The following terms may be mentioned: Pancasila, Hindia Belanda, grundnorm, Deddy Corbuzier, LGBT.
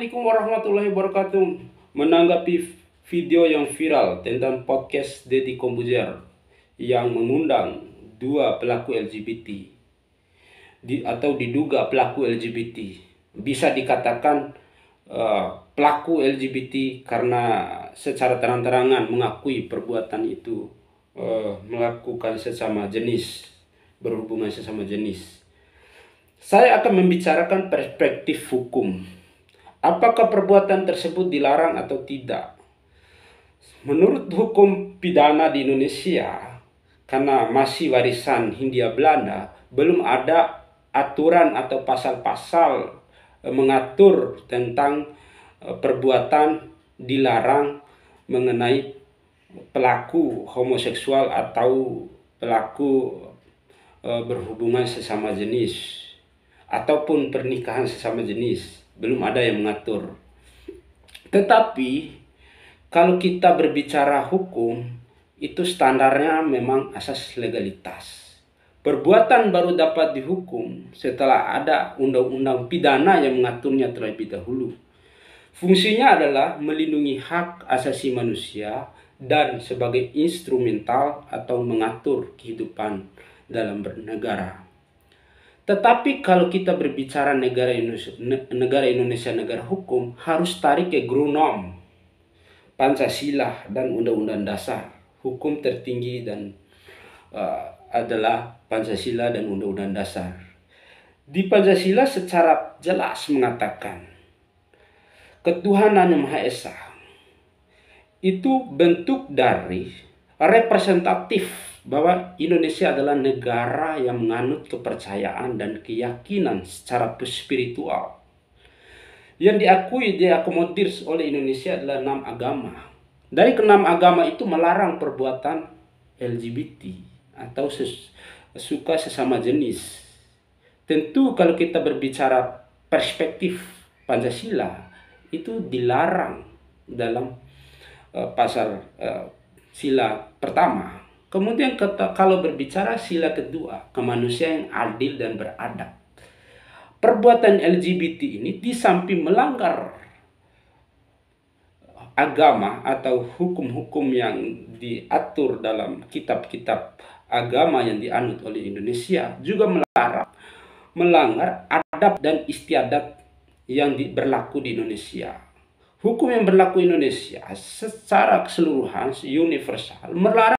Assalamualaikum warahmatullahi wabarakatuh. Menanggapi video yang viral tentang podcast Deddy Corbuzier yang mengundang dua pelaku LGBT atau diduga pelaku LGBT, bisa dikatakan pelaku LGBT karena secara terang-terangan mengakui perbuatan itu, melakukan sesama jenis, berhubungan sesama jenis. Saya akan membicarakan perspektif hukum. Apakah perbuatan tersebut dilarang atau tidak? Menurut hukum pidana di Indonesia, karena masih warisan Hindia Belanda, belum ada aturan atau pasal-pasal mengatur tentang perbuatan dilarang mengenai pelaku homoseksual atau pelaku berhubungan sesama jenis ataupun pernikahan sesama jenis. Belum ada yang mengatur. Tetapi kalau kita berbicara hukum, itu standarnya memang asas legalitas. Perbuatan baru dapat dihukum setelah ada undang-undang pidana yang mengaturnya terlebih dahulu. Fungsinya adalah melindungi hak asasi manusia dan sebagai instrumental atau mengatur kehidupan dalam bernegara. Tetapi kalau kita berbicara negara Indonesia, negara hukum, harus tarik ke grundnorm Pancasila dan Undang-Undang Dasar. Hukum tertinggi dan adalah Pancasila dan Undang-Undang Dasar. Di Pancasila secara jelas mengatakan Ketuhanan Yang Maha Esa itu bentuk dari representatif bahwa Indonesia adalah negara yang menganut kepercayaan dan keyakinan secara spiritual. Yang diakui diakomodir oleh Indonesia adalah 6 agama. Dari keenam agama itu melarang perbuatan LGBT atau suka sesama jenis. Tentu kalau kita berbicara perspektif Pancasila, itu dilarang dalam pasal sila pertama. Kemudian kalau berbicara sila kedua, kemanusiaan yang adil dan beradab. Perbuatan LGBT ini di samping melanggar agama atau hukum-hukum yang diatur dalam kitab-kitab agama yang dianut oleh Indonesia, juga melanggar adab dan istiadat yang berlaku di Indonesia. Hukum yang berlaku Indonesia secara keseluruhan universal melarang